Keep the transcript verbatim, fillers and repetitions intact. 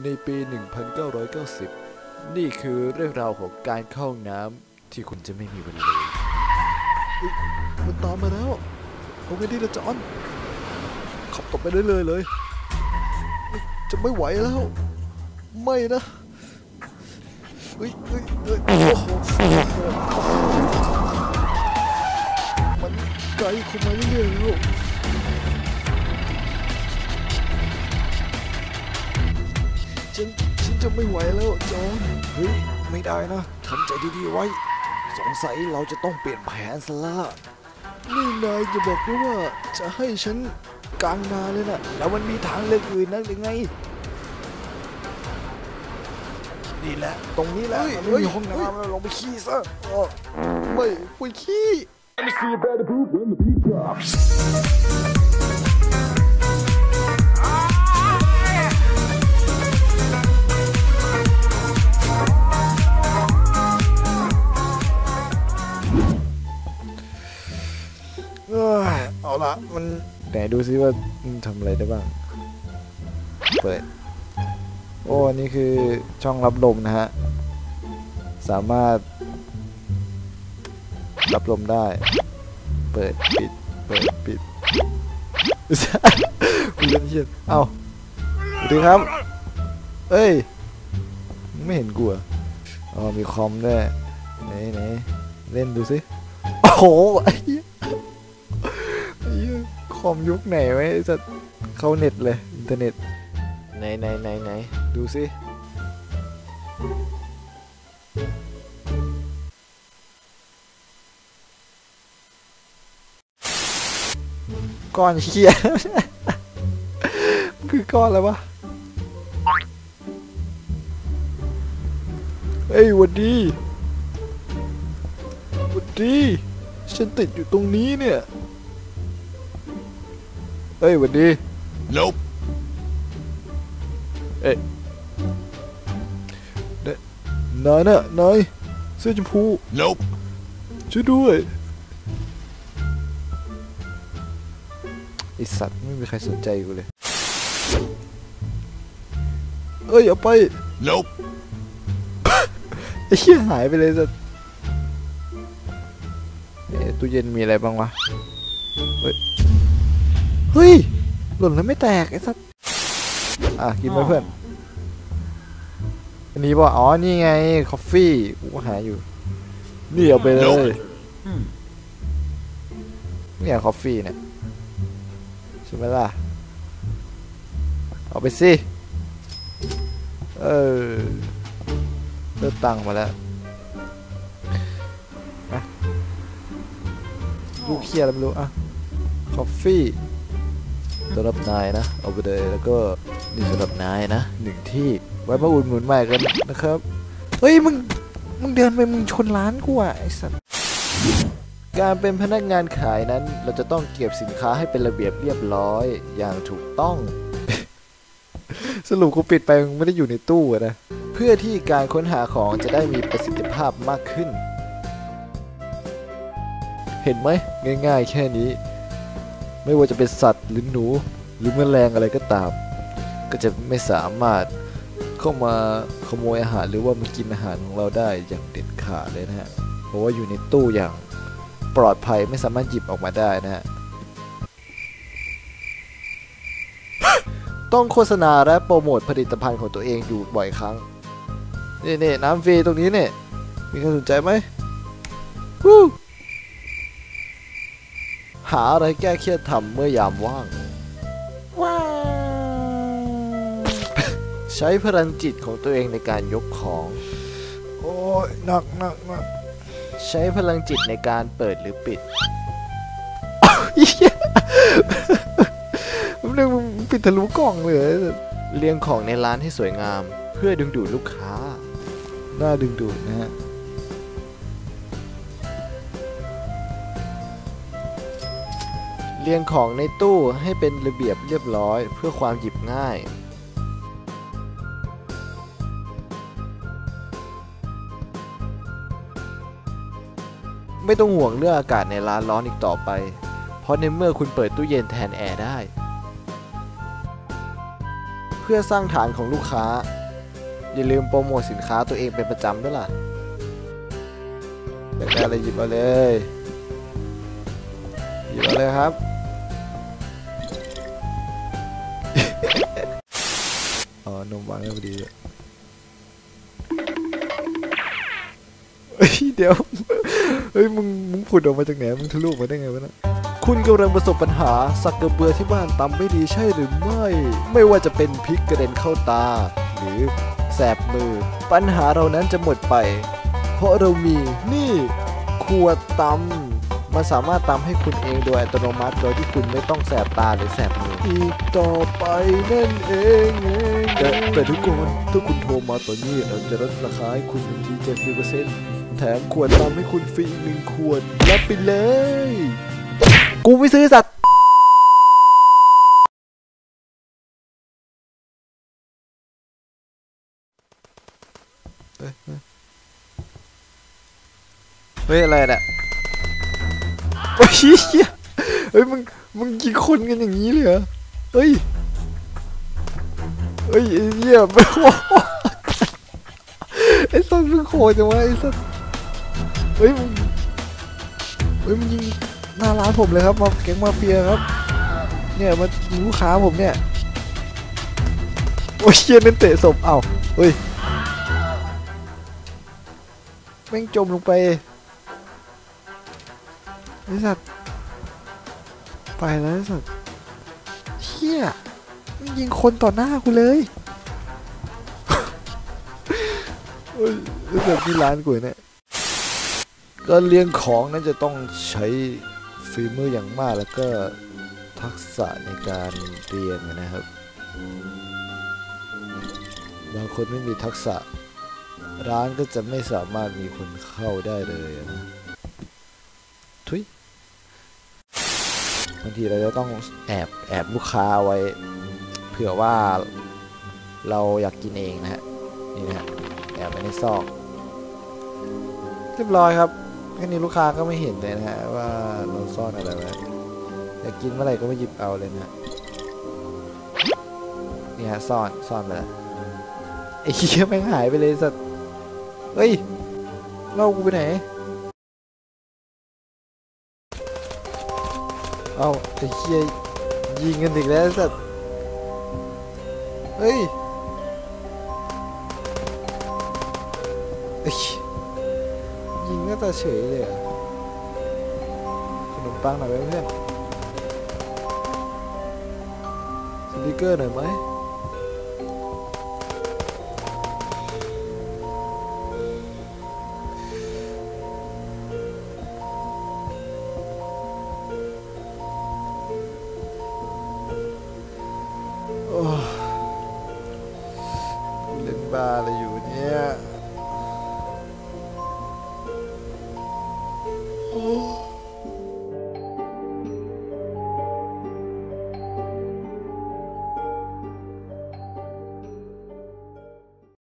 ในปี หนึ่งพันเก้าร้อยเก้าสิบ นี่คือเรื่องราวของการเข้าน้ำที่คุณจะไม่มีวันลืมมันตามมาแล้วเอาไงดีล่ะจอนขับต่อไปได้เลยเลยจะไม่ไหวแล้วไม่นะเฮ้ยเฮ้ยเฮ้ยมันไกลขึ้นมาเรื่อยๆแล้วฉันฉันจะไม่ไหวแล้วจอนเฮ้ยไม่ได้นะทำใจดีๆไว้สงสัยเราจะต้องเปลี่ยนแผนซะละนี่นายจะบอกด้วยว่าจะให้ฉันกลางนาเลยนะแล้วมันมีทางเลือกอื่นนั่นหรือไงนี่แหละตรงนี้แหละไม่มีห้องน้ำแล้วลงไปขี้ซะไม่ไปขี้เอาละมันไหนดูซิว่าทำอะไรได้บ้างเปิดโอ้อันนี้คือช่องรับลมนะฮะสามารถรับลมได้เปิดปิดเปิดปิดคุณเล่นเชี่ยเอาดีครับเอ้ยไม่เห็นกลัวอ๋อมีคอมด้วยไหนไหนเล่นดูซิโอ้โหคอมยุคไหนไว้จะเข้าเน็ตเลยอินเทอร์เน็ตไหนไหนไหนไหนดูสิก้อนเขี้ย คือก้อนอะไรวะเฮ้ยวันดีวันดีฉันติดอยู่ตรงนี้เนี่ยเอ้ยวันดี Nope เอ๊ะนายน่ะนายเสื้อชมพู Nope ช่วยด้วยไอสัตว์ไม่มีใครสนใจกูเลยเอ้ยเอาไป Nope ไอ้เหี้ยหายไปเลยสัตว์เอ๊ะตู้เย็นมีอะไรบ้างวะเฮ้ยเฮ้ยหล่นแล้วไม่แตกไอ้สัสอ่ะกินไปเพื่อนอันนี้บอกอ๋อนี่ไงคอฟฟี่กูหาอยู่นี่เอาไปเลยเนี่ยคอฟฟี่เนี่ยใช่ไหมล่ะเอาไปสิเออเลือกตังมาแล้วนะลูกเคียร์แล้วไม่รู้อ่ะคอฟฟี่สำหรับนายนะเอาไปเลยแล้วก็นี่สำหรับนายนะหนึ่งที่ไว้มาอุ่นหนุนใหม่กันนะครับเฮ้ยมึงมึงเดินไปมึงชนร้านกูอ่ะไอ้สัสการเป็นพนักงานขายนั้นเราจะต้องเก็บสินค้าให้เป็นระเบียบเรียบร้อยอย่างถูกต้อง สรุปกูปิดไปมึงไม่ได้อยู่ในตู้นะเพื่อที่การค้นหาของจะได้มีประสิทธิภาพมากขึ้นเห็นไหมง่ายๆแค่นี้ไม่ว่าจะเป็นสัตว์หรือหนูหรือแมลงอะไรก็ตามก็จะไม่สามารถเข้ามาขโมยอาหารหรือว่ามากินอาหารของเราได้อย่างเด็ดขาดเลยนะฮะเพราะว่าอยู่ในตู้อย่างปลอดภัยไม่สามารถหยิบออกมาได้นะฮะ ต้องโฆษณาและโปรโมทผลิตภัณฑ์ของตัวเองอยู่บ่อยครั้งนี่นี่น้ำฟรีตรงนี้เนี่ยมีใครสนใจไหมหาอะไรแก้เครียดทำเมื่อยามว่างว้าว ใช้พลังจิตของตัวเองในการยกของโอ้ยหนักหนักหนักใช้พลังจิตในการเปิดหรือปิด มันนึกว่าปิดทะลุกล่องเลยเรียงของในร้านให้สวยงามเพื่อดึงดูดลูกค้าน่าดึงดูดนะฮะเรียงของในตู้ให้เป็นระเบียบเรียบร้อยเพื่อความหยิบง่ายไม่ต้องห่วงเรื่องอากาศในร้านร้อนอีกต่อไปเพราะในเมื่อคุณเปิดตู้เย็นแทนแอร์ได้เ พื่อสร้างฐานของลูกค้าอย่าลืมโปรโมทสินค้าตัวเองเป็นประจำด้วยล่ะอยากได้อะไรหยิบมาเลยหยิบมาเลยครับ อ๋อนมวางได้พอดีเดี๋ยวเฮ้ยมึงมึงผุดออกมาจากไหนมึงทะลุมาได้ไงวะนะคุณกำลังประสบปัญหาสักกระเบือที่บ้านตำไม่ดีใช่หรือไม่ไม่ว่าจะเป็นพริกกระเด็นเข้าตาหรือแสบมือปัญหาเรานั้นจะหมดไปเพราะเรามีนี่ขวดตำมันสามารถตำให้คุณเองโดยอัตโนมัติโดยที่คุณไม่ต้องแสบตาหรือแสบมืออีกต่อไปนั่นเองแต่แต่ทุกคนถ้าคุณโทรมาตอนนี้เราจะลดราคาให้คุณทันทีเจ็ดสิบเปอร์เซ็นต์แถมขวดตำให้คุณฟรีหนึ่งขวดรับไปเลยกูไม่ซื้อสัตว์เฮ้ยเฮ้ยอะไรเนี่ยเฮ้ยเฮ้ยมึงมึงยิงคนกันอย่างนี้เลยเหรอเฮ้ยเฮ้ยเยี่ยมไปวะไอ้สัตว์มึงโคตรจังวะไอ้สัตว์เฮ้ยมึงเฮ้ยมึงยิงหน้าร้านผมเลยครับมาเก่งมาเฟียครับเนี่ยมาลูกค้าผมเนี่ยโอ้ยเชี่ยนั่นเตะศพเอ้าเฮ้ยแม่งจมลงไปไอ้สัตว์ไปแล้วไอ้สัตว์เชี่ยมันยิงคนต่อหน้ากูเลยโอ้ยไอ้สัตว์ที่ร้านกูเนี่ยการเลี้ยงของนั้นจะต้องใช้ฝีมืออย่างมากแล้วก็ทักษะในการเรียนนะครับบางคนไม่มีทักษะร้านก็จะไม่สามารถมีคนเข้าได้เลยนะทุยบางทีเราจะต้องแอบแอบลูกค้าไว้เผื่อว่าเราอยากกินเองนะฮะนี่นะฮะแอบไปในซอกเรียบร้อยครับแค่นี้ลูกค้าก็ไม่เห็นเลยนะฮะว่าเราซ่อนอะไรไว้อยากกินเมื่อไหร่ก็ไปหยิบเอาเลยนะนี่ฮะซ่อนซ่อนไปแล้วไอ้เหี้ยแม่งหายไปเลยสัตว์เฮ้ยเล่ากูไปไหนเอาไอ้เหี้ยยิงกันอีกแล้วสัตว์เฮ้ยไอ้ยิงก็จะเฉยเลยอะขนมปังหน่อยไหมเพื่อนสติกเกอร์หน่อยไหมโอ้เล่นบาร์อะไรอยู่เนี่ย